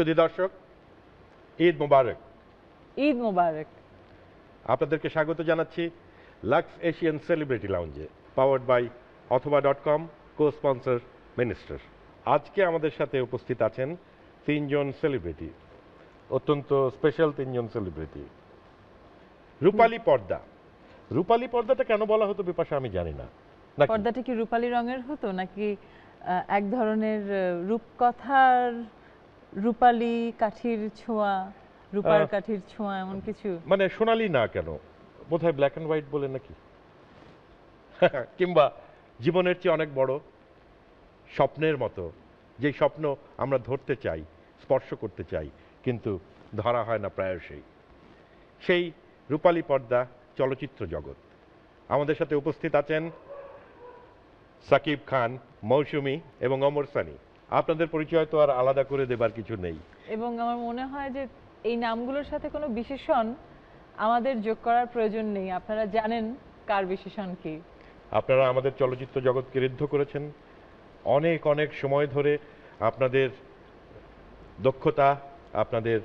সুধী দর্শক ঈদ মোবারক ঈদ মোবারক আপনাদেরকে স্বাগত জানাচ্ছি লাক্স এশিয়ান সেলিব্রিটি লাউঞ্জে powered by Athoba.com cosponsor minister আজকে আমাদের সাথে উপস্থিত আছেন তিনজন সেলিব্রিটি অত্যন্ত স্পেশাল তিনজন সেলিব্রিটি রূপালী পর্দা রূপালী পর্দাটা কেন বলা হতো বিপাশা আমি জানি না পর্দাটা কি রূপালী রঙের হতো নাকি এক ধরনের রূপকথার রূপালী কাঠির ছোঁয়া রূপার কাঠির ছোঁয়া এমন কিছু মানে সোনালী না কেন বোধহয় ব্ল্যাক এন্ড হোয়াইট বলে নাকি কিংবা জীবনের চেয়ে অনেক বড় স্বপ্নের মতো যে স্বপ্ন আমরা ধরতে চাই স্পর্শ করতে চাই কিন্তু ধরা হয় না প্রায়শই সেই রূপালী পর্দা চলচ্চিত্র জগৎ আমাদের সাথে উপস্থিত আছেন শাকিব খান মৌসুমি এবং ওমর সানি আপনাদের পরিচয় তো আর আলাদা করে দেবার কিছু নেই এবং আমার মনে হয় যে এই নামগুলোর সাথে কোনো বিশেষণ আমাদের যোগ করার প্রয়োজন নেই আপনারা জানেন কার বিশেষণ কি আপনারা আমাদের চলচ্চিত্র জগৎকে ঋদ্ধ করেছেন অনেক অনেক সময় ধরে আপনাদের দক্ষতা আপনাদের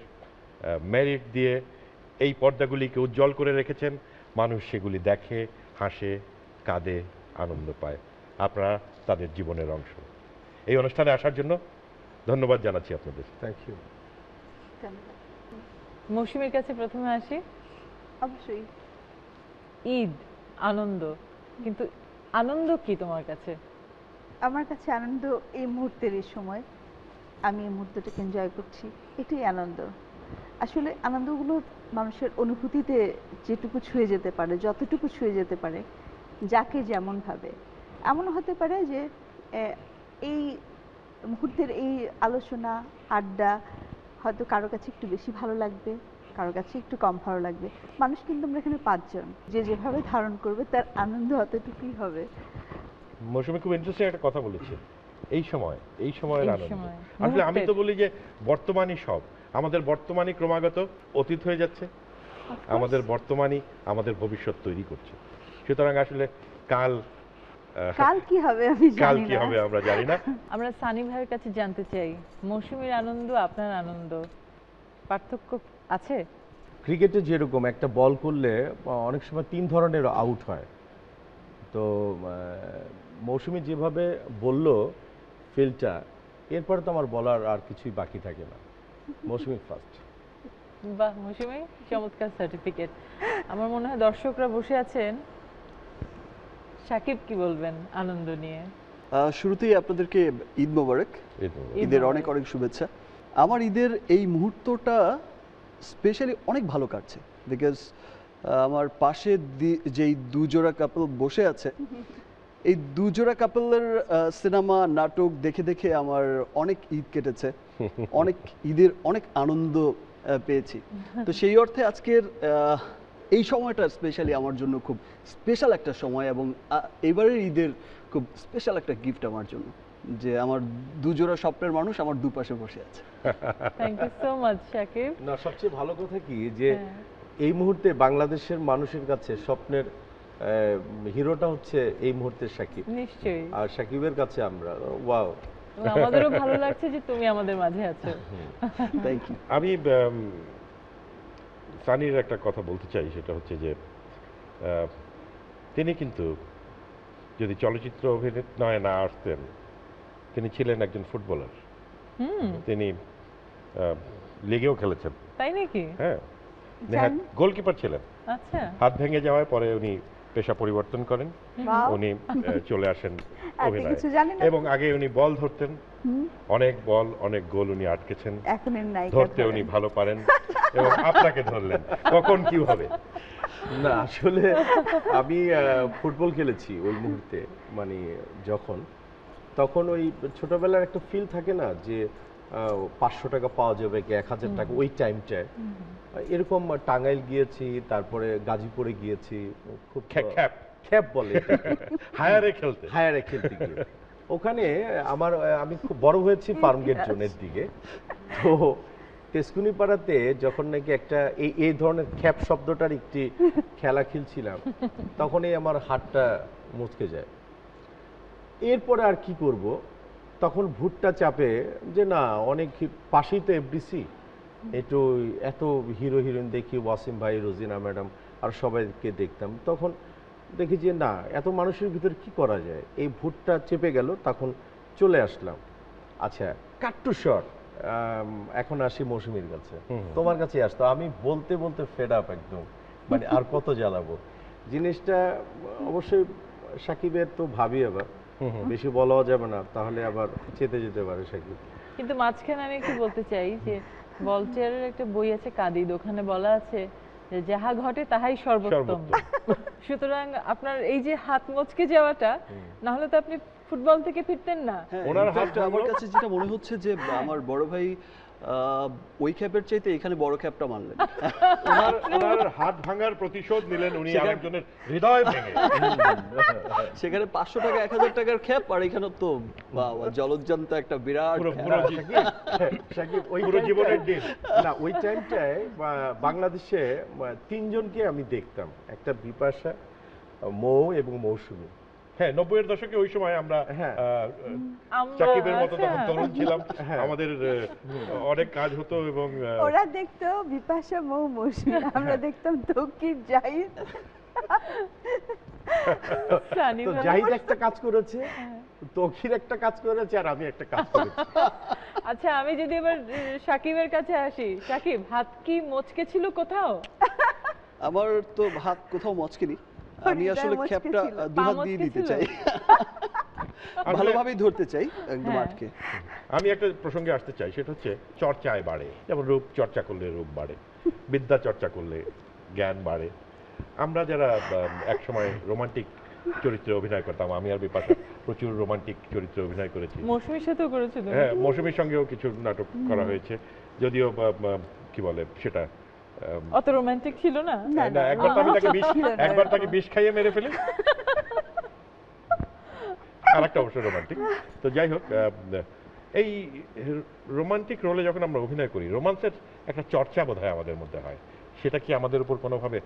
মেরিট দিয়ে এই পর্দাগুলিকে উজ্জ্বল করে রেখেছেন মানুষ সেগুলি দেখে হাসে কাঁদে আনন্দ পায় আপনারা তাদের জীবনের অংশ এই অনুষ্ঠানে আসার জন্য ধন্যবাদ জানাচ্ছি আপনাদের থ্যাংক ইউ মৌসুমীর কাছে প্রথমে আসি অবশ্যই ঈদ আনন্দ কিন্তু আনন্দ কি তোমার কাছে আমার কাছে আনন্দ এই মুহূর্তের এই সময় আমি এই মুহূর্তটাকে এনজয় করছি এটাই আনন্দ আসলে আনন্দগুলো মানুষের অনুভূতিতে যেটুকু ছুঁয়ে যেতে পারে যতটুকু ছুঁয়ে যেতে পারে যাকে যেমন ভাবে এমন হতে পারে যে এই মুহূর্তের এই আলোচনা আড্ডা হয়তো কারো কাছে একটু বেশি ভালো লাগবে কারো কাছে একটু কম ভালো লাগবে মানুষ কিন্তু আমরা এখানে পাঁচজন যে যেভাবে ধারণ করবে তার আনন্দ অতটুকুই হবে মৌসুমী খুব ইন্টারেস্টিং একটা কথা বলেছে এই সময়ের আনন্দ আসলে আমি তো বলি যে বর্তমানই সব আমাদের বর্তমানই ক্রমাগত অতীত হয়ে যাচ্ছে আমাদের বর্তমানই আমাদের ভবিষ্যৎ তৈরি করছে সুতরাং আসলে কাল কি হবে আমি জানি না আমরা সানি ভাইয়ের কাছে জানতে চাই মৌসুমীর আনন্দ আপনার আনন্দ পার্থক্য আছে ক্রিকেটে যেরকম একটা বল করলে অনেক সময় তিন ধরনের আউট হয় তো মৌসুমী যেভাবে বলল ফিল্ডটা এরপর তো আমার বলার আর কিছুই বাকি থাকে না মৌসুমী ফার্স্ট বাহ মৌসুমী চমৎকার সার্টিফিকেট আমার মনে হয় দর্শকরা বসে আছেন শাকিব কি বলবেন আনন্দ নিয়ে শুরুতেই আপনাদেরকে ঈদ মোবারক ঈদের অনেক অনেক শুভেচ্ছা আমার ঈদের এই মুহূর্তটা স্পেশালি অনেক ভালো কাটছে বিকজ আমার পাশে যেই দুজোড়া কাপল বসে আছে এই দুজোড়া কাপলের সিনেমা নাটক দেখে দেখে আমার অনেক ঈদ কেটেছে অনেক ঈদের অনেক আনন্দ পেয়েছি তো সেই অর্থে আজকের এই সময়টা স্পেশালি আমার জন্য খুব স্পেশাল একটা সময় এবং এবারের ঈদের খুব স্পেশাল একটা গিফট আমার জন্য যে আমার দুজোড়া স্বপ্নের মানুষ আমার দুপাশে বসে আছে thank you so much Shakib না সবচেয়ে ভালো কথা কি যে এই মুহূর্তে বাংলাদেশের মানুষের কাছে স্বপ্নের হিরোটা হচ্ছে এই মুহূর্তে শাকিব নিশ্চয়ই আর শাকিবের কাছে আমরা ওয়াও আমাদেরও ভালো লাগছে যে তুমি আমাদের মাঝে আছো থ্যাংক ইউ আমি সানির একটা কথা বলতে চাই সেটা হচ্ছে যে তিনি কিন্তু যদি চলচ্চিত্র অভিনয় না আসতেন তিনি ছিলেন একজন ফুটবলার তিনি লিগেও খেলেছেন তাই নাকি হ্যাঁ গোলকিপার ছিলেন আচ্ছা হাত ভেঙে যাওয়ার পরে উনি পেশা পরিবর্তন করেন উনি চলে আসেন অভিনয় এবং আগে উনি বল ধরতেন অনেক বল অনেক গোল উনি আটকেছেন ধরতে উনি ভালো পারেন এবং আপনাকে ধরলেন কখন কি হবে না আসলে আমি ফুটবল খেলেছি ওই মুহূর্তে মানে যখন তখন ওই ছোটবেলার একটা ফিল থাকে না যে ৫০০ টাকা পাওয়া যাবে কি ১০০০ টাকা ওই টাইমটায় এরকম টাঙ্গাইল গিয়েছি তারপরে গাজীপুরে গিয়েছি খুব খ্যাপ বলে হায়ারে খেলতে গিয়ে ওখানে আমি খুব বড় হয়েছি ফার্ম গেট জোনের দিকে তো তেজকুনি পাড়াতে যখন নাকি একটা এই ধরনের খ্যাপ শব্দটার একটি খেলা খেলছিলাম তখনই আমার হাতটা মুচকে যায় এরপরে আর কি করব তখন ভুট্টা চাপে যে না অনেক পাশেই তো এফডিসি, একটু এত হিরো হিরোইন দেখি, ওয়াসিম ভাই, রোজিনা ম্যাডাম আর সবাইকে দেখতাম, তখন দেখি যে না এত মানুষের ভিতরে কি করা যায়, এই ভুট্টা চেপে গেল, তখন চলে আসলাম। আচ্ছা কাট টু শর্ট, এখন আসি মৌসুমীর কাছে, তোমার কাছে আসতো, আমি বলতে বলতে ফেড আপ একদম, মানে আর কত জ্বালাবো জিনিসটা। অবশ্যই সাকিবের তো ভাবি, আবার বেশি বলাও যাবে না, তাহলে আবার চেতে যেতে পারে সাকিব। কিন্তু মাঝখানে আমি একটু বলতে চাই যে বলচারের একটা বই আছে কাদিদ, ওখানে বলা আছে যে যাহা ঘটে তাহাই সর্বোত্তম। সুতরাং আপনার এই যে হাত মচকে যাওয়াটা, না হলে তো আপনি ফুটবল থেকে ফিরতেন না। ওনার হাতটা আমার কাছে যেটা মনে হচ্ছে যে আমার বড় ভাই ওই ক্যাপের চাইতে এখানে বড় ক্যাপটা মানলেন, ওনার হাত ভাঙার প্রতিশোধ নিলেন উনি আরেকজনের হৃদয় ভেঙে। সেখানে ৫০০ টাকা ১০০০ টাকার ক্যাপ, আর এখানে তো জলজ্জন্ত একটা বিরাট পুরো জীবনের দিন। না ওই টাইমটায় বাংলাদেশে তিনজনকে আমি দেখতাম, একটা বিপাশা, মৌ এবং মৌসুমী। হ্যাঁ ৯০-এর দশকে ওই সময় আমরা সাকিবের মতো তখন তরুণ ছিলাম, আমাদের অনেক কাজ হতো এবং ওরা দেখতো বিপাশা, মৌ, মৌসুমী, আমরা দেখতাম তৌকির, জাহিদ। তো জাহিদ একটা কাজ করেছে, তৌকির একটা কাজ করেছে, আর আমি একটা কাজ করেছি। আচ্ছা আমি যদি এবার সাকিবের কাছে আসি, সাকিব হাত কি মচকে ছিল কোথাও? আমার তো হাত কোথাও মচকেনি, আমি আসলে ক্যাপটা দুহাত দিয়ে দিতে চাই, ভালোভাবেই ধরতে চাই একদম আটকে। আমি একটা প্রসঙ্গে আসতে চাই, সেটা হচ্ছে চর্চায় বাড়ে, যেমন রূপ চর্চা করলে রূপ বাড়ে, বিদ্যা চর্চা করলে জ্ঞান বাড়ে। আমরা যারা একসময় রোমান্টিক চরিত্রে অভিনয় করতাম, আমি আর বিপাশা প্রচুর রোমান্টিক চরিত্রে অভিনয় করেছি, মৌসুমীর সাথেও করেছি। হ্যাঁ মৌসুমীর সঙ্গেও কিছু নাটক করা হয়েছে, যদিও কি বলে সেটা অত রোমান্টিক ছিল না। না একবার তাকে বিষ খাইয়ে মেরে ফেলি, আরেকটা অবশ্য রোমান্টিক। তো যাই হোক, এই রোমান্টিক রোলে যখন আমরা অভিনয় করি, রোমান্সের একটা চর্চা বোধহয় আমাদের মধ্যে হয়, সেটা কি আমাদের উপর কোনোভাবে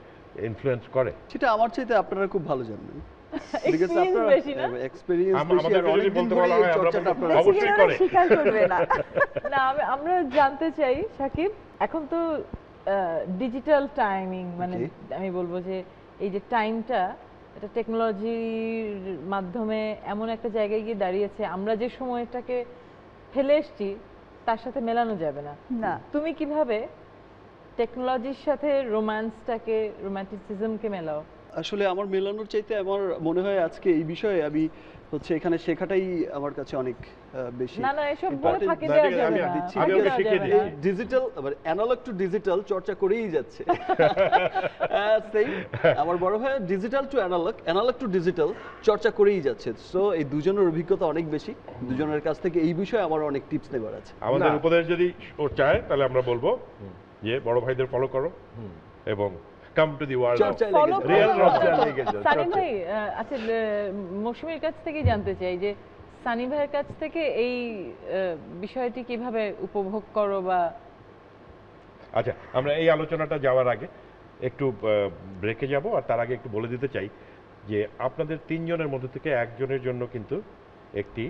ইনফ্লুয়েন্স করে? সেটা আমার চাইতে আপনারা খুব ভালো জানবেন, আমরা জানতে চাই। সাকিব এখন তো ডিজিটাল টাইমিং, মানে আমি বলবো যে এই যে টাইমটা, এটা টেকনোলজির মাধ্যমে এমন একটা জায়গায় গিয়ে দাঁড়িয়েছে, আমরা যে সময়টাকে ফেলে এসছি তার সাথে মেলানো যাবে না। তুমি কিভাবে টেকনোলজির সাথে রোম্যান্সটাকে, রোম্যান্টিসিজমকে মেলাও? আসলে আমার মেলানোর চাইতে আমার মনে হয় আজকে এই বিষয়ে আমি হচ্ছে এখানে শেখাটাই আমার কাছে অনেক বেশি। না না এসব বলে ফাঁকি দেওয়া যাবে না, আমি ওকে শিখিয়ে দিই। ডিজিটাল আবার অ্যানালগ টু ডিজিটাল চর্চা করেই যাচ্ছে। সেই আমার বড় ভাই digital to analog, analog to digital চর্চা করেই যাচ্ছে। সো এই দুজনের অভিজ্ঞতা অনেক বেশি, দুজনের কাছ থেকে এই বিষয়ে আমার অনেক টিপস নেওয়ার আছে। আমাদের উপদেশ যদি ও চায় তাহলে আমরা বলবো যে বড় ভাইদের ফলো করো এবং come to the world of real culture লেগে যাও। সানি ভাই, আচ্ছা মৌসুমীর কাছ থেকে জানতে চাই যে সানি ভাইয়ের কাছ থেকে এই বিষয়টি কিভাবে উপভোগ করো বা। আচ্ছা আমরা এই আলোচনাটা যাওয়ার আগে একটু ব্রেকে যাব, আর তার আগে একটু বলে দিতে চাই যে আপনাদের তিনজনের মধ্যে থেকে একজনের জন্য কিন্তু একটি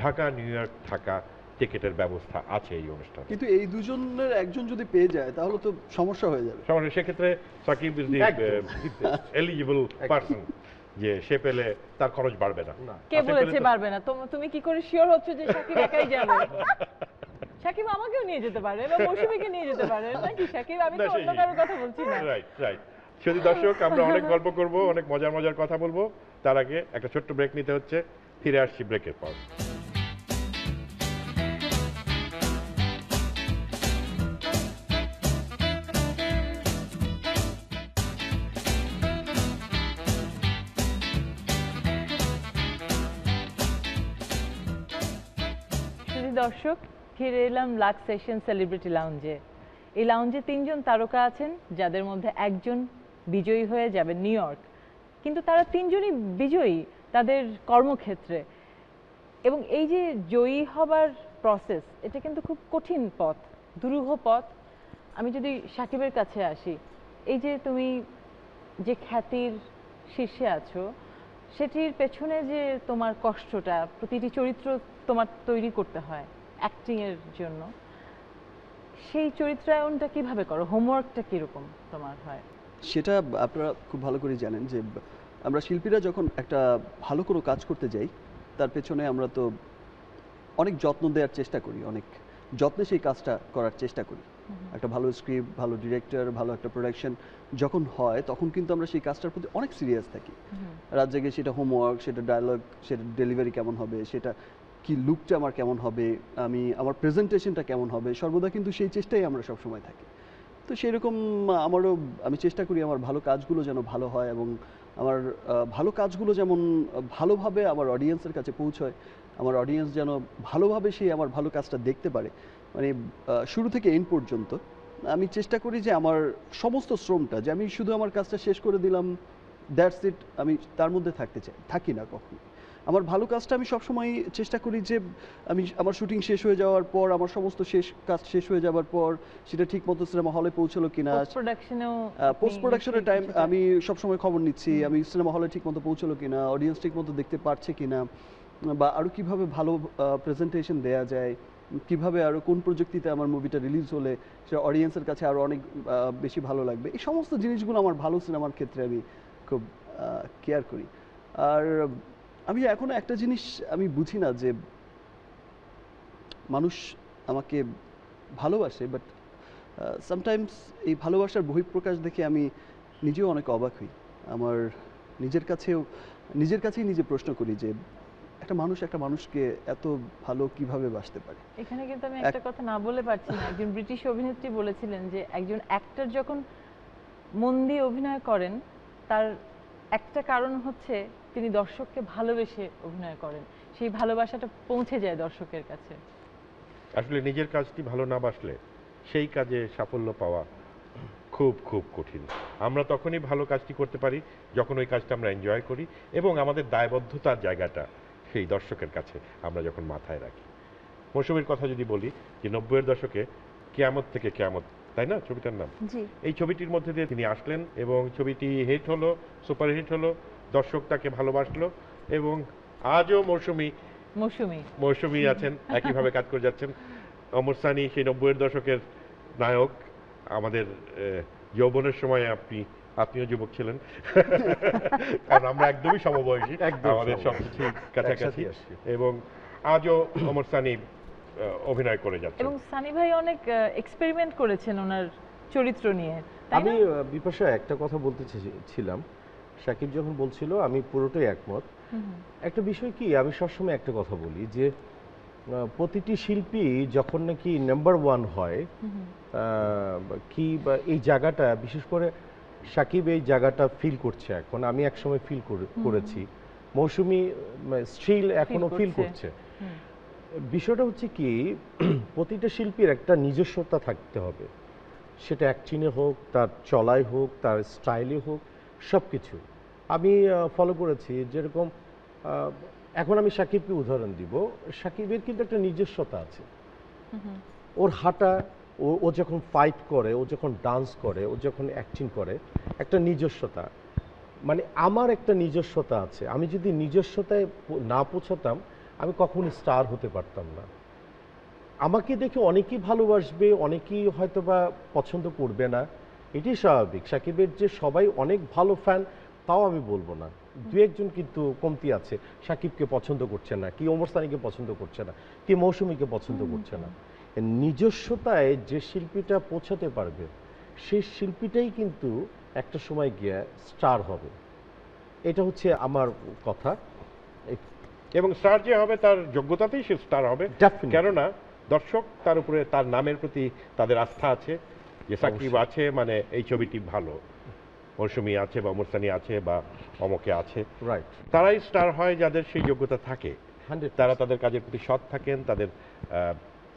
ঢাকা নিউ ইয়র্ক থাকা টিকেটের ব্যবস্থা আছে এই অনুষ্ঠানে, কিন্তু এই দুজনের একজন যদি পেয়ে যায় তাহলে তো সমস্যা হয়ে যাবে। সমস্যা সেক্ষেত্রে সাকিব ইজ এলিজিবল পারসন, যে সে পেলে তার খরচ বাড়বে না। কে বলেছে বাড়বে না? তুমি কি করে শিওর হচ্ছ যে সাকিব একাই যাবে? সাকিব আমাকেও নিয়ে যেতে পারে বা মৌসুমীকে নিয়ে যেতে পারে নাকি? সাকিব আমি তো অন্য কারো কথা বলছি না। Right right. যদি দর্শক আমরা অনেক গল্প করব, অনেক মজার মজার কথা বলবো, তার আগে একটা ছোট্ট ব্রেক নিতে হচ্ছে, ফিরে আসছি ব্রেকের পর। দর্শক ফিরে এলাম লাক্স এশিয়ান সেলিব্রিটি লাউঞ্জে। এই লাউঞ্জে তিনজন তারকা আছেন, যাদের মধ্যে একজন বিজয়ী হয়ে যাবে নিউ ইয়র্ক, কিন্তু তারা তিনজনই বিজয়ী তাদের কর্মক্ষেত্রে, এবং এই যে জয়ী হবার প্রসেস, এটা কিন্তু খুব কঠিন পথ, দুরূহ পথ। আমি যদি সাকিবের কাছে আসি, এই যে তুমি যে খ্যাতির শীর্ষে আছো, সেটির পেছনে যে তোমার কষ্টটা প্রতিটি চরিত্র তোমার তৈরি করতে হয় অ্যাক্টিং এর জন্য সেই চরিত্রায়নটা কিভাবে করো হোমওয়ার্কটা কি রকম তোমার হয় সেটা আপনারা খুব ভালো করে জানেন যে আমরা শিল্পীরা যখন একটা ভালো করে কাজ করতে যাই তার পেছনে আমরা তো অনেক যত্ন দেওয়ার চেষ্টা করি অনেক যত্নে সেই কাজটা করার চেষ্টা করি একটা ভালো স্ক্রিপ্ট ভালো ডিরেক্টর ভালো একটা প্রোডাকশন যখন হয় তখন কিন্তু আমরা সেই কাজটার প্রতি অনেক সিরিয়াস থাকি রাত জেগে সেটা হোমওয়ার্ক সেটা ডায়ালগ সেটা ডেলিভারি কেমন হবে সেটা কি লুকটা আমার কেমন হবে আমি আমার প্রেজেন্টেশনটা কেমন হবে সর্বদা কিন্তু সেই চেষ্টাই আমরা সব সময় থাকি তো সেই রকম আমারও আমি চেষ্টা করি আমার ভালো কাজগুলো যেন ভালো হয় এবং আমার ভালো কাজগুলো যেমন ভালোভাবে আমার অডিয়েন্সের কাছে পৌঁছায় আমার অডিয়েন্স যেন ভালোভাবে সেই আমার ভালো কাজটা দেখতে পারে মানে শুরু থেকে এন্ড পর্যন্ত আমি চেষ্টা করি যে আমার সমস্ত শ্রমটা যে আমি শুধু আমার কাজটা শেষ করে দিলাম দ্যাটস ইট আমি তার মধ্যে থাকতে চাই থাকি না কখনো আমার ভালো কাজটা আমি সবসময় চেষ্টা করি যে আমি আমার শুটিং শেষ হয়ে যাওয়ার পর আমার সমস্ত শেষ কাজ শেষ হয়ে যাওয়ার পর সেটা ঠিক মতো সিনেমা হলে পৌঁছলো কিনা পোস্ট প্রোডাকশনের টাইম আমি সবসময় খবর নিচ্ছি আমি সিনেমা হলে ঠিক মতো পৌঁছলো কিনা অডিয়েন্স ঠিক মতো দেখতে পারছে কিনা বা আরও কীভাবে ভালো প্রেজেন্টেশন দেয়া যায় কিভাবে আরও কোন প্রযুক্তিতে আমার মুভিটা রিলিজ হলে সেটা অডিয়েন্সের কাছে আরও অনেক বেশি ভালো লাগবে এই সমস্ত জিনিসগুলো আমার ভালো সিনেমার ক্ষেত্রে আমি খুব কেয়ার করি আর আমি এখনো একটা জিনিস আমি বুঝি না যে মানুষ আমাকে ভালোবাসে বাট সামটাইমস এই ভালোবাসার বহিঃপ্রকাশ দেখে আমি নিজেও অনেক অবাক হই আমার নিজের কাছেই নিজে প্রশ্ন করি যে একটা মানুষ একটা মানুষকে এত ভালো কিভাবে বাসতে পারে এখানে কিন্তু আমি একটা কথা না বলে পারছি না একজন ব্রিটিশ অভিনেত্রী বলেছিলেন যে একজন অ্যাক্টর যখন মন দিয়ে অভিনয় করেন তার একটা কারণ হচ্ছে তিনি দর্শককে ভালোবেসে অভিনয় করেন সেই ভালোবাসাটা পৌঁছে যায় দর্শকের কাছে আসলে নিজের কাজটি ভালো না বাসলে সেই কাজে সাফল্য পাওয়া খুব খুব কঠিন আমরা তখনই ভালো কাজটি করতে পারি যখন ওই কাজটা আমরা এনজয় করি এবং আমাদের দায়বদ্ধতার জায়গাটা সেই দর্শকের কাছে আমরা যখন মাথায় রাখি মৌসুমীর কথা যদি বলি যে ৯০-এর দশকে কিয়ামত থেকে কিয়ামত তাই না ছবিটার নাম এই ছবিটির মধ্যে দিয়ে তিনি আসলেন এবং ছবিটি হিট হলো সুপারহিট হলো দর্শক তাকে ভালোবাসলো এবং আজও মৌসুমী আছেন একইভাবে কাজ করে যাচ্ছেন ওমর সানি সেই ৯০-এর দশকের নায়ক আমাদের যৌবনের সময় আপনিও যুবক ছিলেন কারণ আমরা একদমই সমবয়সী আমাদের সবকিছু কাছাকাছি এবং আজও ওমর সানি অভিনয় করে যাচ্ছেন এবং সানি ভাই অনেক এক্সপেরিমেন্ট করেছেন ওনার চরিত্র নিয়ে আমি বিপাশা একটা কথা বলতে ছিলাম শাকিব যখন বলছিল আমি পুরোটাই একমত একটা বিষয় কি আমি সবসময় একটা কথা বলি যে প্রতিটি শিল্পী যখন নাকি নাম্বার ওয়ান হয় কি বা এই জায়গাটা বিশেষ করে শাকিব এই জায়গাটা ফিল করছে এখন আমি একসময় ফিল করেছি মৌসুমি স্টিল এখনো ফিল করছে বিষয়টা হচ্ছে কি প্রতিটা শিল্পীর একটা নিজস্বতা থাকতে হবে সেটা অ্যাক্টিংয়ে হোক তার চলায় হোক তার স্টাইলে হোক সব কিছু আমি ফলো করেছি যেরকম এখন আমি শাকিবকে উদাহরণ দিব শাকিবের কিন্তু একটা নিজস্বতা আছে ওর হাঁটা ও যখন ফাইট করে ও যখন ডান্স করে ও যখন অ্যাক্টিং করে একটা নিজস্বতা মানে আমার একটা নিজস্বতা আছে আমি যদি নিজস্বতায় না পৌঁছাতাম আমি কখনই স্টার হতে পারতাম না আমাকে দেখে অনেকেই ভালোবাসবে অনেকেই হয়তোবা পছন্দ করবে না এটি স্বাভাবিক শাকিবের যে সবাই অনেক ভালো ফ্যান তাও আমি বলবো না দু একজন কিন্তু কমতি আছে শাকিবকে পছন্দ করছে না কি ওমর সানিকে পছন্দ করছে না কি মৌসুমীকে পছন্দ করছে না নিজস্বতায় যে শিল্পীটা পৌঁছাতে পারবে সেই শিল্পীটাই কিন্তু একটা সময় গিয়ে স্টার হবে এটা হচ্ছে আমার কথা এবং স্টার যে হবে তার যোগ্যতাতেই সে স্টার হবে কেননা দর্শক তার উপরে তার নামের প্রতি তাদের আস্থা আছে যে সাকিব আছে মানে এই ছবিটি ভালো মৌসুমি আছে বা ওমর সানি আছে বা অমকে আছে রাইট তারাই স্টার হয় যাদের সেই যোগ্যতা থাকে তারা তাদের কাজের প্রতি সৎ থাকেন তাদের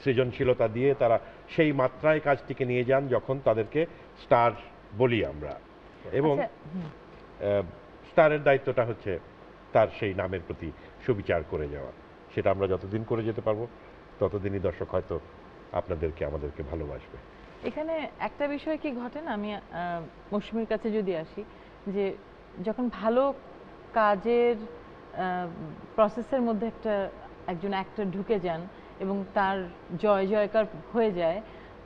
সৃজনশীলতা দিয়ে তারা সেই মাত্রায় কাজটিকে নিয়ে যান যখন তাদেরকে স্টার বলি আমরা এবং স্টারের দায়িত্বটা হচ্ছে তার সেই নামের প্রতি সুবিচার করে যাওয়া সেটা আমরা যতদিন করে যেতে পারবো ততদিনই দর্শক হয়তো আপনাদেরকে আমাদেরকে ভালোবাসবে এখানে একটা বিষয় কি ঘটে না আমি মৌসুমীর কাছে যদি আসি যে যখন ভালো কাজের প্রসেসের মধ্যে একটা একজন অ্যাক্টর ঢুকে যান এবং তার জয় জয়কার হয়ে যায়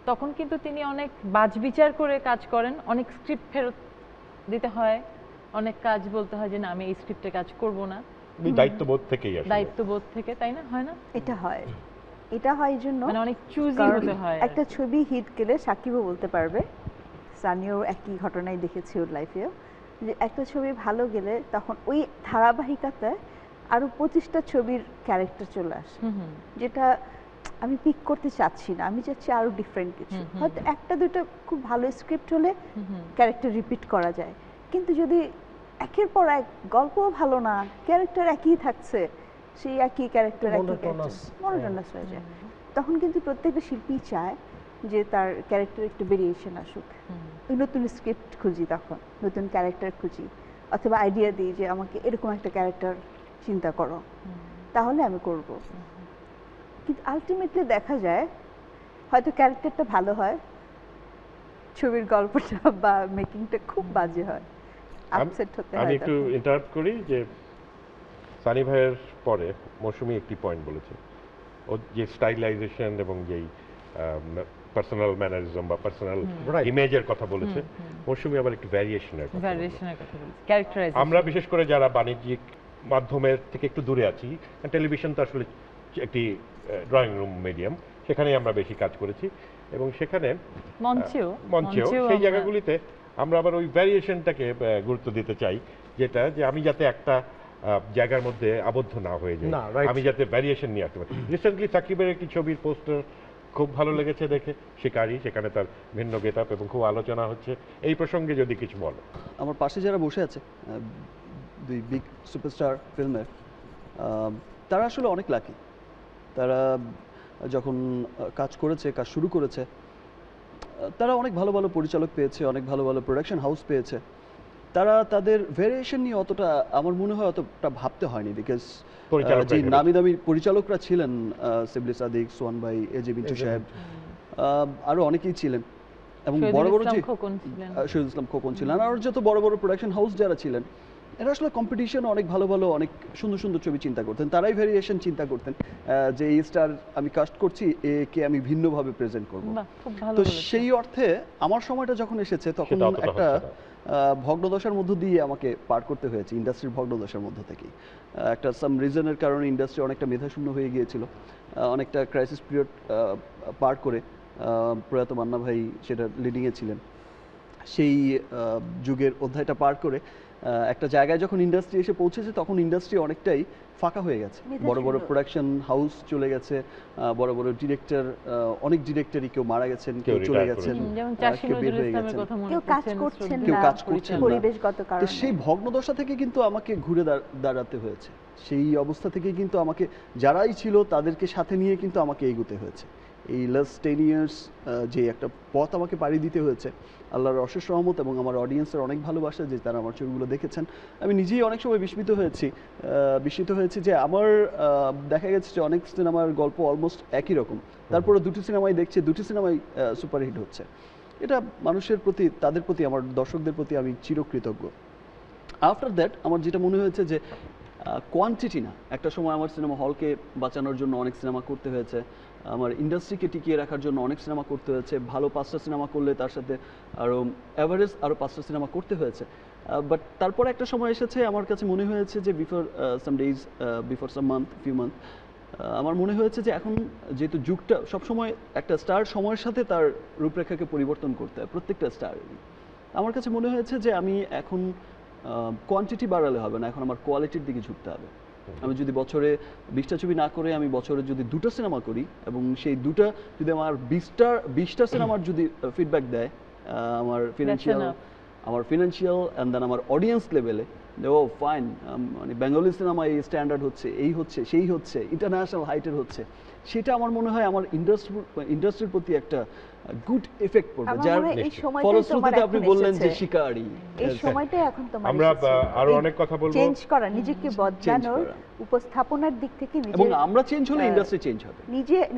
তখন কিন্তু তিনি অনেক বাজবিচার করে কাজ করেন অনেক স্ক্রিপ্ট ফেরত দিতে হয় অনেক কাজ বলতে হয় যে না আমি এই স্ক্রিপ্টে কাজ করব না এই দায়িত্ববোধ থেকেই আসে দায়িত্ববোধ থেকে তাই না হয় না এটা হয় জন্য মানে অনেক চুজি হতে হয় একটা ছবি হিট করলে সাকিবও বলতে পারবে সানিও একই ঘটনাই দেখেছি ওর লাইফে যে একটা ছবি ভালো গেলে তখন ওই ধারাবাহিকতায় আরো 25টা ছবির ক্যারেক্টার চলে আসে যেটা আমি পিক করতে চাচ্ছি না আমি চাচ্ছি আরো ডিফারেন্ট কিছু হয়তো একটা দুটো খুব ভালো স্ক্রিপ্ট হলে ক্যারেক্টার রিপিট করা যায় কিন্তু যদি একের পর এক গল্পও ভালো না ক্যারেক্টার একই থাকছে সেই একই ক্যারেক্টার একই মনোটোনাস হয়ে যায় তখন কিন্তু প্রত্যেকটা শিল্পী চায় যে তার ক্যারেক্টার একটু ভেরিয়েশন আসুক নতুন স্ক্রিপ্ট খুঁজি তখন নতুন ক্যারেক্টার খুঁজি অথবা আইডিয়া দিই যে আমাকে এরকম একটা ক্যারেক্টার চিন্তা করো তাহলে আমি করব কিন্তু আলটিমেটলি দেখা যায় হয়তো ক্যারেক্টারটা ভালো হয় ছবির গল্পটা বা মেকিংটা খুব বাজে হয় আপসেট হতে হয় আমি একটু ইন্টারাপ্ট করি যে সানি ভাইয়ের পরে মৌসুমী একটি পয়েন্ট বলেছে ও যে স্টাইলাইজেশন এবং যেই পার্সোনাল ম্যানারিজম বা পার্সোনাল ইমেজের কথা বলেছে মৌসুমী আবার একটু ভ্যারিয়েশনের কথা বলেছে ক্যারেক্টারাইজেশন আমরা বিশেষ করে যারা বাণিজ্যিক মাধ্যমের থেকে একটু দূরে আছি টেলিভিশন তো আসলে একটি ড্রয়িং রুম মিডিয়াম সেখানেই আমরা বেশি কাজ করেছি এবং সেখানে মঞ্চেও সেই জায়গাগুলিতে আমরা আবার ওই ভ্যারিয়েশনটাকে গুরুত্ব দিতে চাই যেটা যে আমি যাতে একটা জায়গার মধ্যে আবদ্ধ না হয়ে যায় আমি যাতে ভ্যারিয়েশন নিয়ে আসতে পারি রিসেন্টলি সাকিবের একটি ছবির পোস্টার খুব ভালো লেগেছে দেখে শিকারি সেখানে তার ভিন্ন গেটআপ এবং খুব আলোচনা হচ্ছে এই প্রসঙ্গে যদি কিছু বলো আমার পাশে যারা বসে আছে দুই বিগ সুপারস্টার ফিল্মের তারা আসলে অনেক লাকি তারা যখন কাজ করেছে কাজ শুরু করেছে তারা অনেক ভালো ভালো পরিচালক পেয়েছে অনেক ভালো ভালো প্রোডাকশন হাউস পেয়েছে তারা তাদের ভেরিয়েশন নিয়ে অতটা আমার মনে হয় অতটা ভাবতে হয়নি বিকজ যে নামি দামি পরিচালকরা ছিলেন সিবলি সাদিক সোহান ভাই এজে বিন্টু সাহেব আরও অনেকেই ছিলেন এবং বড় বড় যে শহীদুল ইসলাম খোকন ছিলেন আর যত বড় বড় প্রোডাকশন হাউস যারা ছিলেন এরা আসলে কম্পিটিশন অনেক ভালো ভালো অনেক সুন্দর সুন্দর ছবি চিন্তা করতেন তারাই ভেরিয়েশন চিন্তা করতেন যে এই স্টার আমি কাস্ট করছি একে আমি ভিন্নভাবে প্রেজেন্ট করবো তো সেই অর্থে আমার সময়টা যখন এসেছে তখন একটা ভগ্নদশার মধ্য দিয়ে আমাকে পার করতে হয়েছে ইন্ডাস্ট্রির ভগ্নদশার মধ্য থেকেই একটা সাম রিজনের কারণে ইন্ডাস্ট্রি অনেকটা মেধাশূন্য হয়ে গিয়েছিল অনেকটা ক্রাইসিস পিরিয়ড পার করে প্রয়াত মান্না ভাই সেটা লিডিংয়ে ছিলেন সেই যুগের অধ্যায়টা পার করে একটা জায়গায় যখন ইন্ডাস্ট্রি এসে পৌঁছেছে তখন ইন্ডাস্ট্রি অনেকটাই ফাঁকা হয়ে গেছে বড় বড় প্রোডাকশন হাউস চলে গেছে বড় বড় ডিরেক্টর অনেক ডিরেক্টরই কেউ মারা গেছেন কেউ চলে গেছেন কেউ কাজ করছেন না সেই ভগ্নদশা থেকে কিন্তু আমাকে ঘুরে দাঁড়াতে হয়েছে সেই অবস্থা থেকে কিন্তু আমাকে যারাই ছিল তাদেরকে সাথে নিয়ে কিন্তু আমাকে এগোতে হয়েছে এই লাস্ট 10 ইয়ার্স যে একটা পথ আমাকে পাড়ি দিতে হয়েছে আল্লাহর অশেষ রহমত এবং আমার অডিয়েন্সের অনেক ভালোবাসা যে তারা আমার ছবিগুলো দেখেছেন আমি নিজেই অনেক সময় বিস্মিত হয়েছি যে আমার দেখা গেছে যে অনেক সিনেমার গল্প অলমোস্ট একই রকম তারপরে দুটি সিনেমাই সুপারহিট হচ্ছে এটা মানুষের প্রতি তাদের প্রতি আমার দর্শকদের প্রতি আমি চিরকৃতজ্ঞ আফটার দ্যাট আমার যেটা মনে হয়েছে যে কোয়ান্টিটি না একটা সময় আমার সিনেমা হলকে বাঁচানোর জন্য অনেক সিনেমা করতে হয়েছে আমার ইন্ডাস্ট্রিকে টিকিয়ে রাখার জন্য অনেক সিনেমা করতে হয়েছে ভালো 5টা সিনেমা করলে তার সাথে আরও অ্যাভারেজ আরও 5টা সিনেমা করতে হয়েছে বাট তারপরে একটা সময় এসেছে আমার কাছে মনে হয়েছে যে before some days before some month few month আমার মনে হয়েছে যে এখন যেহেতু যুগটা সবসময় একটা স্টার সময়ের সাথে তার রূপরেখাকে পরিবর্তন করতে হয় প্রত্যেকটা স্টার আমার কাছে মনে হয়েছে যে আমি এখন কোয়ান্টিটি বাড়ালে হবে না এখন আমার কোয়ালিটির দিকে ঝুঁকতে হবে আমি যদি বছরে 20টা ছবি না করে আমি বছরে যদি 2টা সিনেমা করি এবং সেই 2টা যদি আমার 20টা সিনেমার যদি ফিডব্যাক দেয় আমার ফিনান্সিয়াল অ্যান্ড দেন আমার অডিয়েন্স লেভেলে ও ফাইন মানে বেঙ্গলি সিনেমা এই স্ট্যান্ডার্ড হচ্ছে এই হচ্ছে সেই হচ্ছে ইন্টারন্যাশনাল হাইটের হচ্ছে সেটা আমার মনে হয় আমার ইন্ডাস্ট্রির প্রতি একটা গুড এফেক্ট পড়বে যার ফলশ্রুতিতে আপনি বললেন যে শিকারি এই সময়টাই এখন তোমার আমরা আরো অনেক কথা বলবো চেঞ্জ করা নিজেকে বদলানোর উপস্থাপনার দিক থেকে নিজে এবং আমরা চেঞ্জ হলে ইন্ডাস্ট্রি চেঞ্জ হবে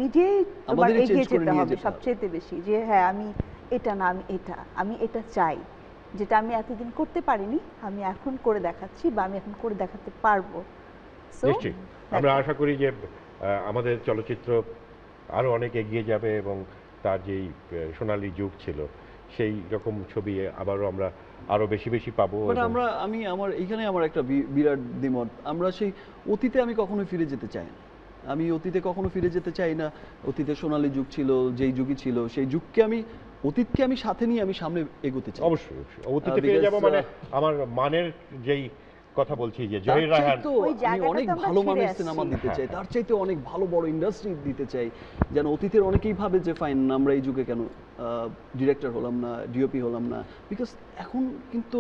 নিজে আমাদের চেঞ্জ করতে হবে সবচেয়ে বেশি যে হ্যাঁ আমি এটা না আমি এটা চাই যেটা আমি এতদিন করতে পারিনি আমি এখন করে দেখাচ্ছি বা আমি এখন করে দেখাতে পারবো নিশ্চয়ই আমরা আশা করি যে আমাদের চলচ্চিত্র আরো অনেক এগিয়ে যাবে এবং তার যেই সোনালী যুগ ছিল সেই রকম ছবি আবারো আমরা আরো বেশি বেশি পাবো মানে আমরা আমি আমার এখানে আমার একটা বিরাট দ্বিমত আমরা সেই অতীতে আমি কখনো ফিরে যেতে চাই না আমি অতীতে কখনো ফিরে যেতে চাই না অতীতে সোনালী যুগ ছিল যেই যুগই ছিল সেই যুগকে আমি অতীতকে আমি সাথে নিয়ে আমি সামনে এগোতে চাই অবশ্যই অতীতে ফিরে যাব মানে আমার মানের যেই কথা বলছি যে জয় রায়হান আমি অনেক ভালো মানের সিনেমা দিতে চাই তার চাইতে অনেক ভালো বড় ইন্ডাস্ট্রি দিতে চাই যেন অতীতের অনেকেই ভাবে যে ফাইন আমরা এই যুগে কেন ডিরেক্টর হলাম না ডিওপি হলাম না বিকজ এখন কিন্তু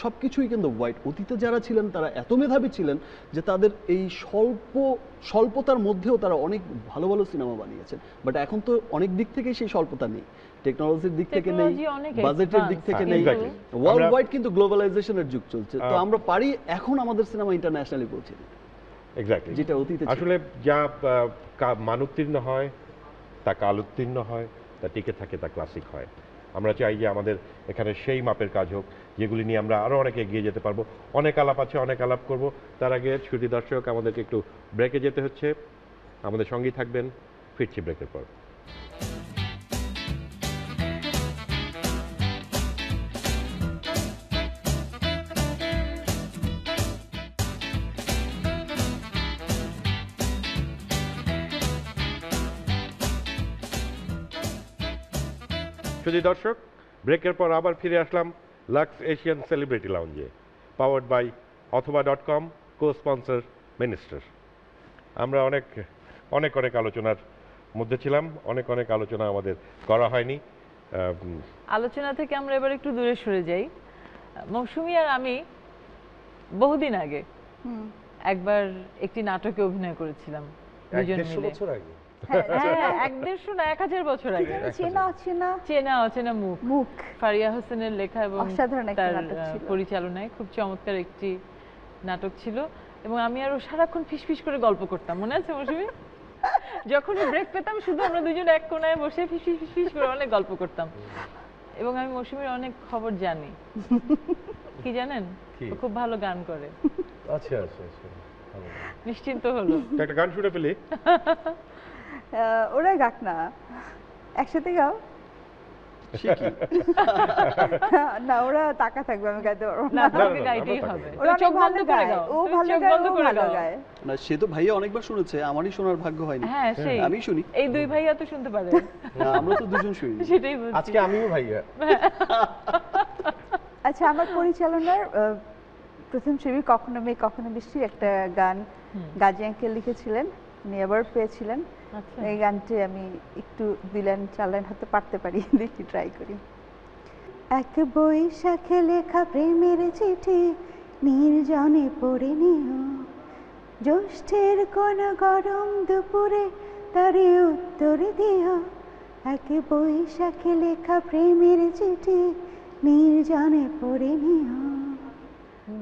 সবকিছুই কিন্তু হোয়াইট অতীতে যারা ছিলেন তারা এত মেধাবী ছিলেন যে তাদের এই স্বল্পতার মধ্যেও তারা অনেক ভালো ভালো সিনেমা বানিয়েছেন বাট এখন তো অনেক দিক থেকে সেই স্বল্পতা নেই টেকনোলজির দিক থেকে নেই বাজেটের দিক থেকে নেই ওয়ার্ল্ড ওয়াইড কিন্তু গ্লোবালাইজেশনের যুগ চলছে তো আমরা পারি এখন আমাদের সিনেমা ইন্টারন্যাশনালি পৌঁছে দিতে এক্স্যাক্টলি যেটা অতীতে আসলে যা মান উত্তীর্ণ হয় তা কাল উত্তীর্ণ হয় তা টিকে থাকে তা ক্লাসিক হয় আমরা চাই যে আমাদের এখানে সেই মাপের কাজ হোক যেগুলি নিয়ে আমরা আরও অনেক এগিয়ে যেতে পারবো অনেক আলাপ আছে অনেক আলাপ করব তার আগে ছুটি দর্শক আমাদেরকে একটু ব্রেকে যেতে হচ্ছে আমাদের সঙ্গেই থাকবেন ফিরছি ব্রেকের পর সুধী দর্শক ব্রেকের পর আবার ফিরে আসলাম লাক্স এশিয়ান সেলিব্রিটি লাউঞ্জে powered by Athoba.com co sponsor minister আমরা অনেক অনেক অনেক আলোচনার মধ্যে ছিলাম অনেক অনেক আলোচনা আমাদের করা হয়নি আলোচনা থেকে আমরা এবার একটু দূরে সরে যাই মৌসুমি আর আমি বহুদিন আগে একবার একটি নাটকে অভিনয় করেছিলাম দুজন মিলে পরিচালনায় খুব চমৎকার একটি নাটক ছিল এবং আমি আরো সারাক্ষণ ফিসফিস করে গল্প করতাম মনে আছে মৌসুমী যখনই ব্রেক পেতাম শুধু আমরা দুজন এক কোনায় বসে ফিসফিস ফিসফিস করে অনেক গল্প করতাম এবং আমি মৌসুমীর অনেক খবর জানি কি জানেন খুব ভালো গান করে আচ্ছা আচ্ছা আচ্ছা নিশ্চিন্ত হলো একটা গান শুনে ফেলি ওরা গাক না একসাথে গাও না ওরা তাকা থাকবে আমি গাইতে পারবো না তোমাকে গাইতেই হবে ওরা চোখ বন্ধ করে গাও ও ভালো গায় না সে তো ভাইয়া অনেকবার শুনেছে আমারই শোনার ভাগ্য হয়নি হ্যাঁ সেই আমি শুনি এই দুই ভাইয়া তো শুনতে পারে না আমরা তো দুজন শুনি সেটাই বলছি আজকে আমিও ভাইয়া আচ্ছা আমার পরিচালনার প্রথম ছবি কখনো মেয়ে কখনো বৃষ্টি একটা গান গাজী আঙ্কেল লিখেছিলেন উনি আবার পেয়েছিলেন এই গানটি আমি একটু ভিলেন চালান হতে পারতে পারি দেখি ট্রাই করি এক বৈশাখে লেখা প্রেমের চিঠি নির্জনে পড়ে নিও জ্যৈষ্ঠের কোন গরম দুপুরে তারে উত্তর দিও এক বৈশাখে লেখা প্রেমের চিঠি নির্জনে পড়ে নিও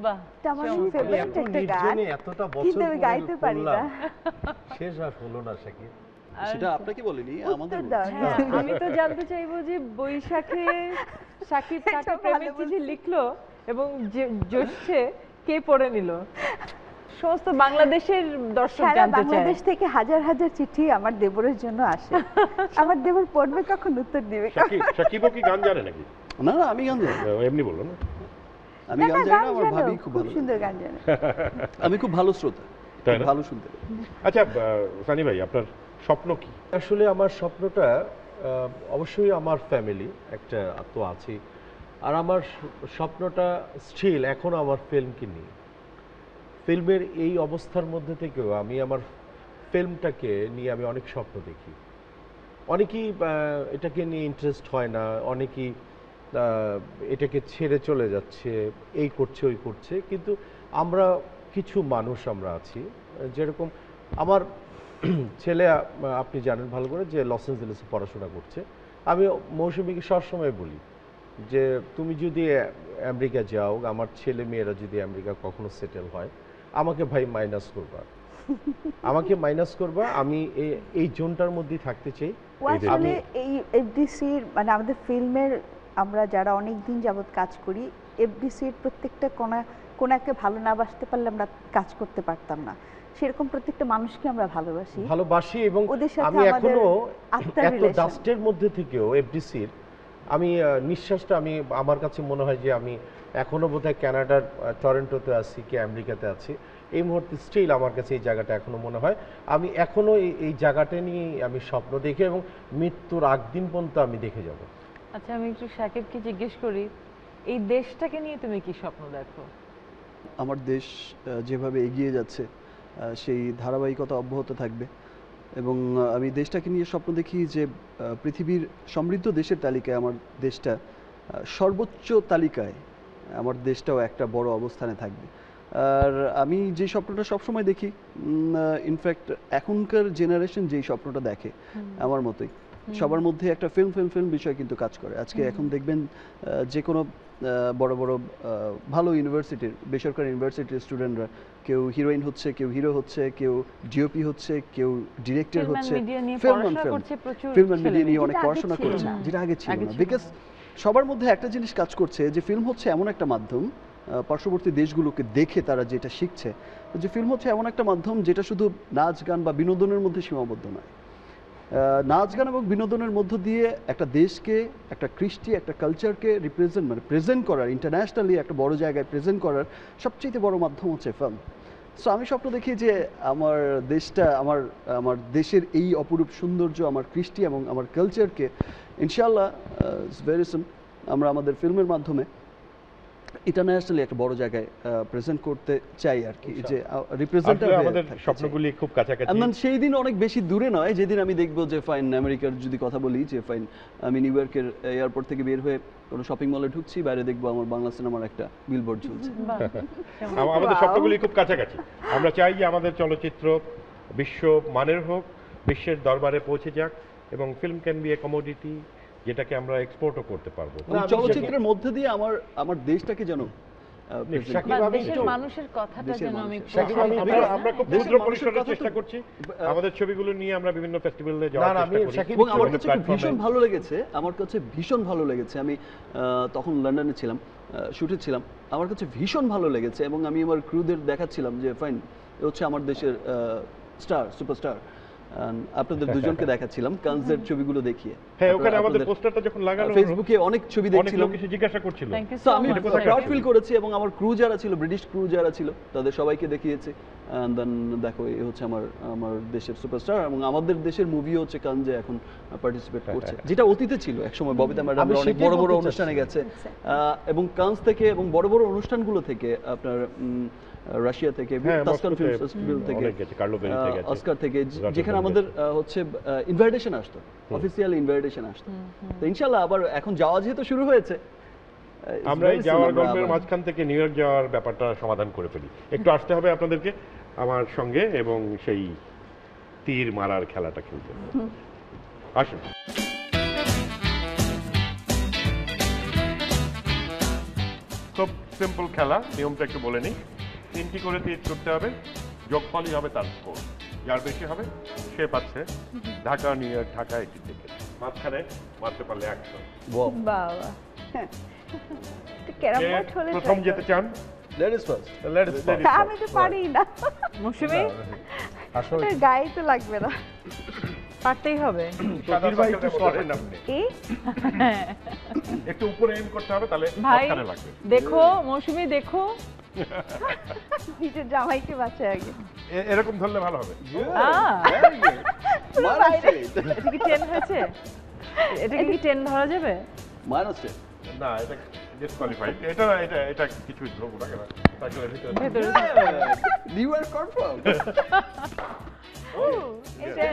বাহ তামাশা ফেভারিট একটা গান এতটা বছর ধরে গাইতে পারি না শেষ আর হলো না শাকিব সেটা আপনি কি বলেনি আমাদের আমি তো জানতে চাইবো যে বৈশাখে শাকিব কাকে প্রেমের চিঠি লিখলো এবং জ্যৈষ্ঠে কে পড়ে নিল সমস্ত বাংলাদেশের দর্শক জানতে চায় বাংলাদেশ থেকে হাজার হাজার চিঠি আমার দেবরের জন্য আসে আমার দেবর পড়বে কখন উত্তর দিবে শাকিব কি গান জানে নাকি না না আমি গান জানি এমনি বললাম না আমি গান জানি আমার ভাবি খুব ভালো সুন্দর গান জানে আমি খুব ভালো শ্রোতা তাই ভালো শুনতে আচ্ছা সানি ভাই আপনার স্বপ্ন কি আসলে আমার স্বপ্নটা অবশ্যই আমার ফ্যামিলি একটা তো আছে আর আমার স্বপ্নটা স্টিল এখন আমার ফিল্মকে নিয়ে ফিল্মের এই অবস্থার মধ্যে থেকেও আমি আমার ফিল্মটাকে নিয়ে আমি অনেক স্বপ্ন দেখি অনেকেই এটাকে নিয়ে ইন্টারেস্ট হয় না অনেকেই এটাকে ছেড়ে চলে যাচ্ছে এই করছে ওই করছে কিন্তু আমরা কিছু মানুষ আমরা আছি যেরকম আমার ছেলে আপনি জানেন ভালো করে যে লস অ্যাঞ্জেলেসে পড়াশোনা করছে আমি মৌসুমীকে সবসময় বলি যে তুমি যদি আমেরিকা যাও আমার ছেলে মেয়েরা যদি আমেরিকা কখনো সেটেল হয় আমাকে ভাই মাইনাস করবা আমাকে মাইনাস করবা আমি এই জোনটার মধ্যেই থাকতে চাই মানে আমাদের ফিল্মের আমরা যারা অনেক দিন যাবত কাজ করি এফবিসি এর প্রত্যেকটা কোনাকে ভালো না বাসতে পারলে আমরা কাজ করতে পারতাম না সেরকম প্রত্যেকটা মানুষকে আমরা ভালোবাসি এবং আমি এখনো এত ডাস্টের মধ্যে থেকেও এফবিসি এর আমি নিঃশ্বাসটা আমি আমার কাছে মনে হয় যে আমি এখনো বোধহয় কানাডার টরন্টোতে আছি কি আমেরিকাতে আছি এই মুহূর্তে স্টিল আমার কাছে এই জায়গাটা এখনো মনে হয় আমি এখনো এই জায়গাটা নিয়ে আমি স্বপ্ন দেখি এবং মৃত্যুর আগ দিন পর্যন্ত আমি দেখে যাব আচ্ছা আমি একটু সাকিবকে জিজ্ঞেস করি এই দেশটাকে নিয়ে তুমি কি স্বপ্ন দেখো আমার দেশ যেভাবে এগিয়ে যাচ্ছে সেই ধারাবাহিকতা অব্যাহত থাকবে এবং আমি দেশটাকে নিয়ে স্বপ্ন দেখি যে পৃথিবীর সমৃদ্ধ দেশের তালিকায় আমার দেশটা সর্বোচ্চ তালিকায় আমার দেশটাও একটা বড় অবস্থানে থাকবে আর আমি যে স্বপ্নটা সবসময় দেখি ইনফ্যাক্ট এখনকার জেনারেশন যেই স্বপ্নটা দেখে আমার মতোই সবার মধ্যে একটা ফিল্ম বিষয় কিন্তু কাজ করে আজকে এখন দেখবেন যে কোনো বড় বড় ভালো ইউনিভার্সিটির বেসরকারি ইউনিভার্সিটির স্টুডেন্টরা কেউ হিরোইন হচ্ছে কেউ হিরো হচ্ছে কেউ ডিওপি হচ্ছে কেউ ডিরেক্টর হচ্ছে ফিল্ম অ্যান্ড মিডিয়া নিয়ে অনেক পড়াশোনা করছে যেটা আগে ছিল না বিকজ সবার মধ্যে একটা জিনিস কাজ করছে যে ফিল্ম হচ্ছে এমন একটা মাধ্যম পার্শ্ববর্তী দেশগুলোকে দেখে তারা যেটা শিখছে যে ফিল্ম হচ্ছে এমন একটা মাধ্যম যেটা শুধু নাচ গান বা বিনোদনের মধ্যে সীমাবদ্ধ নয় নাচ গান এবং বিনোদনের মধ্য দিয়ে একটা দেশকে একটা কৃষ্টি একটা কালচারকে রিপ্রেজেন্ট মানে প্রেজেন্ট করার ইন্টারন্যাশনালি একটা বড় জায়গায় প্রেজেন্ট করার সবচেয়ে বড় মাধ্যম হচ্ছে ফিল্ম সো আমি স্বপ্ন দেখি যে আমার দেশটা আমার আমার দেশের এই অপরূপ সৌন্দর্য আমার কৃষ্টি এবং আমার কালচারকে ইনশাল্লাহ ভেরি সুন আমরা আমাদের ফিল্মের মাধ্যমে ইন্টারন্যাশনালি একটা বড় জায়গায় প্রেজেন্ট করতে চাই আর কি যে রিপ্রেজেন্টেটিভ আমাদের স্বপ্নগুলি খুব কাছাকাছি মানে সেই দিন অনেক বেশি দূরে নয় যেদিন আমি দেখব যে ফাইন আমেরিকার যদি কথা বলি যে ফাইন আমি নিউ ইয়র্কের এয়ারপোর্ট থেকে বের হয়ে কোনো শপিং মলে ঢুকছি বাইরে দেখব আমার বাংলা সিনেমার একটা বিলবোর্ড ঝুলছে আমাদের স্বপ্নগুলি খুব কাছাকাছি আমরা চাই যে আমাদের চলচ্চিত্র বিশ্ব মানের হোক বিশ্বের দরবারে পৌঁছে যাক এবং film can be a commodity যেটাকে আমরা এক্সপোর্টও করতে পারবো চলচ্চিত্রের মধ্যে দিয়ে আমার আমার দেশটাকে যেন মানুষের কথাটা যেন আমরা খুব ক্ষুদ্র পরিসরের চেষ্টা করছি আমাদের ছবিগুলো নিয়ে আমরা বিভিন্ন ফেস্টিভ্যালে যাওয়ার চেষ্টা করি আমার কাছে ভীষণ ভালো লেগেছে আমি তখন লন্ডনে ছিলাম শুটে ছিলাম আমার কাছে ভীষণ ভালো লেগেছে এবং আমি আমার ক্রুদের দেখাচ্ছিলাম যে ফাইন এ হচ্ছে আমার দেশের স্টার সুপারস্টার আপনাদের দুজনকে দেখাচ্ছিলাম কানজার ছবিগুলো দেখিয়ে হ্যাঁ ওখানে আমাদের পোস্টারটা যখন লাগানো ফেসবুকে অনেক ছবি দেখছিলাম অনেক কিছু জিজ্ঞাসা করছিল সো আমি প্রাউড ফিল করেছি এবং আমার ক্রু যারা ছিল ব্রিটিশ ক্রু যারা ছিল তাদের সবাইকে দেখিয়েছি এন্ড দেন দেখো এই হচ্ছে আমার দেশের সুপারস্টার এবং আমাদের দেশের মুভি হচ্ছে কানজে এখন পার্টিসিপেট করছে যেটা অতীতে ছিল একসময় ববিতা ম্যাডাম অনেক বড় বড় অনুষ্ঠানে গেছে এবং কানজ থেকে এবং বড় বড় অনুষ্ঠানগুলো থেকে আপনার রাশিয়া থেকে তাসকান ফিল্ম ফেস্টিভ্যাল থেকে কার্লো বেরি থেকে অস্কার থেকে যেখানে আমাদের হচ্ছে ইনভাইটেশন আসতো অফিশিয়াল ইনভাইটেশন আসতো তো ইনশাআল্লাহ আবার এখন যাওয়া যেহেতু শুরু হয়েছে আমরা এই যাওয়ার গল্পের মাঝখান থেকে নিউ ইয়র্ক যাওয়ার ব্যাপারটা সমাধান করে ফেলি একটু আসতে হবে আপনাদেরকে আমার সঙ্গে এবং সেই তীর মারার খেলাটা খেলতে আসুন খুব সিম্পল খেলা নিয়মটা একটু বলে নিই তিনটি করে তীর ছুটতে হবে যোগফলই হবে তার স্কোর যার বেশি হবে সে পাচ্ছে ঢাকা নিউ ইয়র্ক ঢাকা একটি থেকে মাঝখানে মারতে পারলে 100 প্রথম যেতে চান আমি তো পারি না মৌসুমী গায়ে তো লাগবে না পারতেই হবে একটু উপরে এম করতে হবে তাহলে মাঝখানে লাগবে দেখো মৌসুমী দেখো জামাইকে বাঁচে আগে এরকম ধরলে ভালো হবে এটা কি 10 ধরা যাবে না এটা ডিসকোয়ালিফাইড এটা এটা এটা কিছু ধরবো না কেন সাইকেলের ভিতরে নিউ ইয়র্ক কনফার্ম ও এটা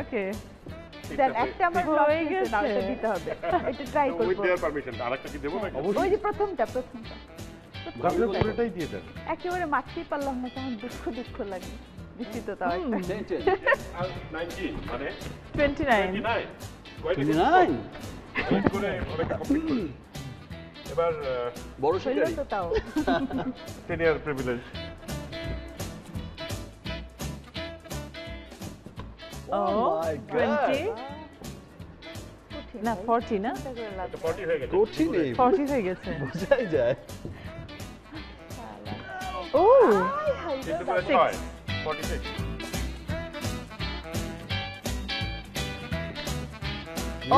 ওকে দেন একটা আমার হয়ে গেছে নাও এটা দিতে হবে এটা ট্রাই করব উইথ देयर পারমিশন আরেকটা কি দেব না ওই যে প্রথমটা গাবলা পুরোটাই দিয়ে দেন একেবারে মাখতেই পারলাম না তখন দুঃখ লাগে বিচিত্রতা একটা 19 মানে 29 এবার বড় সাইজ তাও senior privilege O my god 20 okay না 40 না 40 হয়ে গেছে কঠিন 40 হয়ে গেছে বোঝাই যায় ও এটা পুরো 46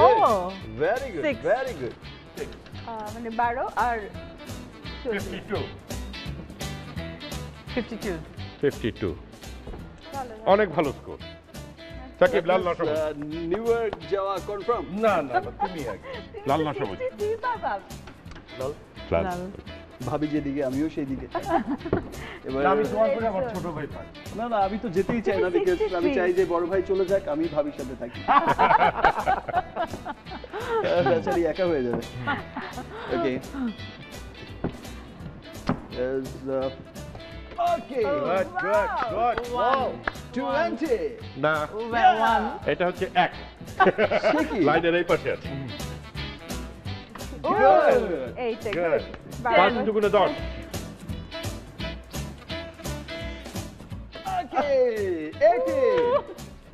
Oh, very good, Six. Very good. Six. Mane baro ar 52. Onek bhalo score. Shakib lal not shoboy. Newer Java confirm. No. Tumi age. Lal not shoboy. Lal. Lal. ভাবি যেদিকে আমিও সেই দিকে এবারে আমি তোমার পরে আমার ছোট ভাই পাই না না আমি তো যেতেই চাই না বিকজ আমি চাই যে বড় ভাই চলে যাক আমি ভাবির সাথে থাকি বেচারি একা হয়ে যাবে ওকে ইজ ওকে গুড 20 না এটা হচ্ছে এক লাইনের এই পাশে আছে গুড এই take Pass to the dot. Okay,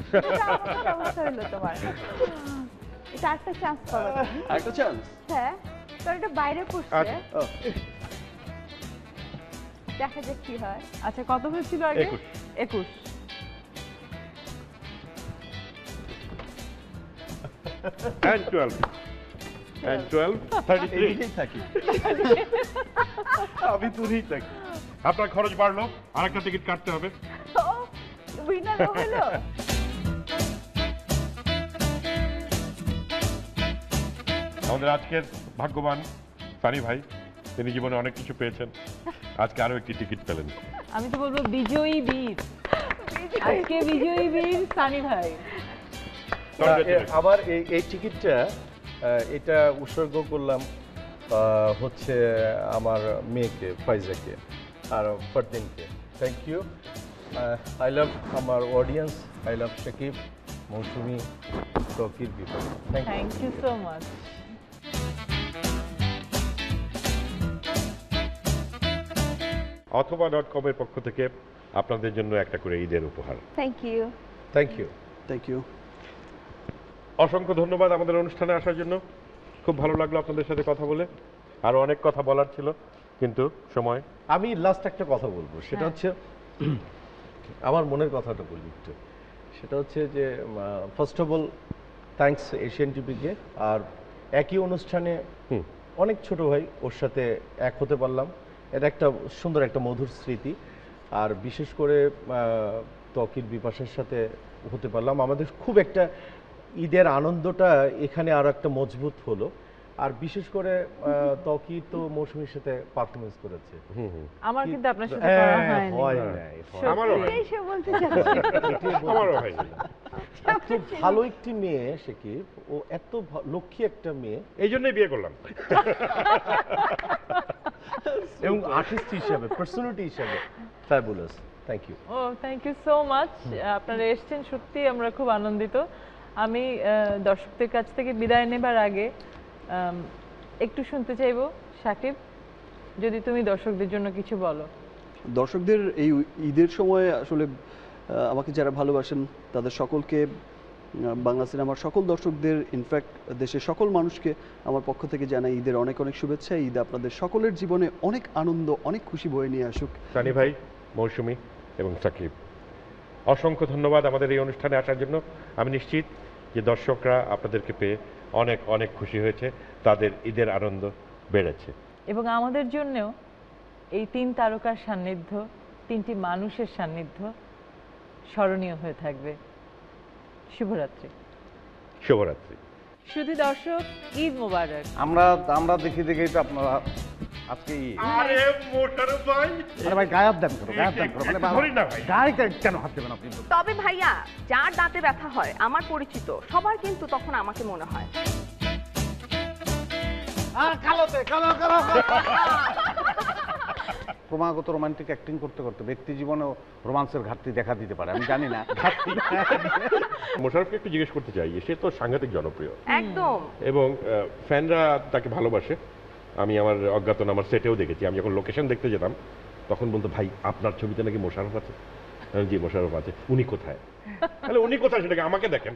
80. It's after chance for us. After chance. Yeah. So it's a bite of push. Oh. That's just here. Okay, how much is it? 21. And 12. And 12, 33. अभी तू नहीं तक। आपका खर्च बाढ़ लो, आरक्षण ticket काटते हो अबे। ओ, विनर हो गए लो। हमारे आज के भाग्यवान सानी भाई, तेरी जीवन में अनेक किस्से पेशन, आज के आरोग्य की टिकट पेलें। अभी तो बोल रहे बिजोई बीर, आज के बिजोई बीर सानी भाई। हमारे एक टिकट এটা উৎসর্গ করলাম হচ্ছে আমার মেয়েকে ফাইজাকে আর ফরদিনকে থ্যাংক ইউ আই লাভ আমার অডিয়েন্স আই লাভ শাকিব মৌসুমী শকিব বিপদ thank you so much Athoba.com এর পক্ষ থেকে আপনাদের জন্য একটা করে ঈদের উপহার thank you thank you thank you অসংখ্য ধন্যবাদ আমাদের অনুষ্ঠানে আসার জন্য খুব ভালো লাগলো আপনাদের সাথে কথা বলে আর অনেক কথা বলার ছিল কিন্তু সময় আমি লাস্ট একটা কথা বলবো সেটা হচ্ছে আমার মনের কথাটা বলি একটু সেটা হচ্ছে যে first of all thanks Asian টিভিকে আর একই অনুষ্ঠানে অনেক ছোট ভাই ওর সাথে এক হতে পারলাম এটা একটা সুন্দর একটা মধুর স্মৃতি আর বিশেষ করে ত্বকির বিপাশের সাথে হতে পারলাম আমাদের খুব একটা ঈদের আনন্দটা এখানে আর একটা মজবুত হলো আর বিশেষ করে ত্বকি তো মৌসুমীর সাথে পারফরম্যান্স করেছে আমার কিন্তু আপনার সাথে করা হয়নি আমারও হয়নি সে বলতে যাচ্ছে আমারও হয়নি খুব ভালো একটি মেয়ে শাকিব ও এত লক্ষ্মী একটা মেয়ে এইজন্যই বিয়ে করলাম এবং আর্টিস্ট হিসেবে পার্সোনালিটি হিসেবে ফ্যাবুলাস থ্যাংক ইউ ও থ্যাংক ইউ সো মাচ আপনারা এসেছেন সত্যি আমরা খুব আনন্দিত আমি দর্শকদের কাছ থেকে বিদায় নেবার আগে একটু শুনতে চাইবো শাকিব যদি তুমি দর্শকদের জন্য কিছু বলো দর্শকদের এই ঈদের সময় আসলে আমাকে যারা ভালোবাসেন তাদের সকলকে বাংলা সিনেমার সকল দর্শকদের ইনফ্যাক্ট দেশের সকল মানুষকে আমার পক্ষ থেকে জানাই ঈদের অনেক অনেক শুভেচ্ছা ঈদ আপনাদের সকলের জীবনে অনেক আনন্দ অনেক খুশি বয়ে নিয়ে আসুক সানি ভাই মৌসুমী এবং শাকিব অসংখ্য ধন্যবাদ আমাদের এই অনুষ্ঠানে আসার জন্য আমি নিশ্চিত যে দর্শকরা আপনাদেরকে পেয়ে অনেক অনেক খুশি হয়েছে তাদের ঈদের আনন্দ বেড়েছে এবং আমাদের জন্যও এই তিন তারকার সান্নিধ্য তিনটি মানুষের সান্নিধ্য স্মরণীয় হয়ে থাকবে শুভরাত্রি শুভরাত্রি শুধু দর্শক ঈদ মোবারক আমরা দেখেই তো আপনারা আজকে আরে মোটর ভাই আরে ভাই গায়ব দাম করো মানে ধরি না ভাই ডাইরেক্ট কেন হাত দেবেন আপনি তবে ভাইয়া যার দাঁতে ব্যথা হয় আমার পরিচিত সবার কিন্তু তখন আমাকে মনে হয় আর কালো ক্রমাগত রোমান্টিক অ্যাক্টিং করতে ব্যক্তি জীবনে রোমান্সের ঘাটতি দেখা দিতে পারে আমি জানি না মোশারফকে একটু জিজ্ঞেস করতে চাই সে তো সাংঘাতিক জনপ্রিয় একদম এবং ফ্যানরা তাকে ভালোবাসে আমি আমার অজ্ঞাতনামা সেটেও দেখেছি আমি যখন লোকেশন দেখতে যেতাম তখন বলতো ভাই আপনার ছবিতে নাকি মোশারফ আছে জি মোশারফ আছে উনি কোথায় তাহলে উনি কোথায় সেটাকে আমাকে দেখেন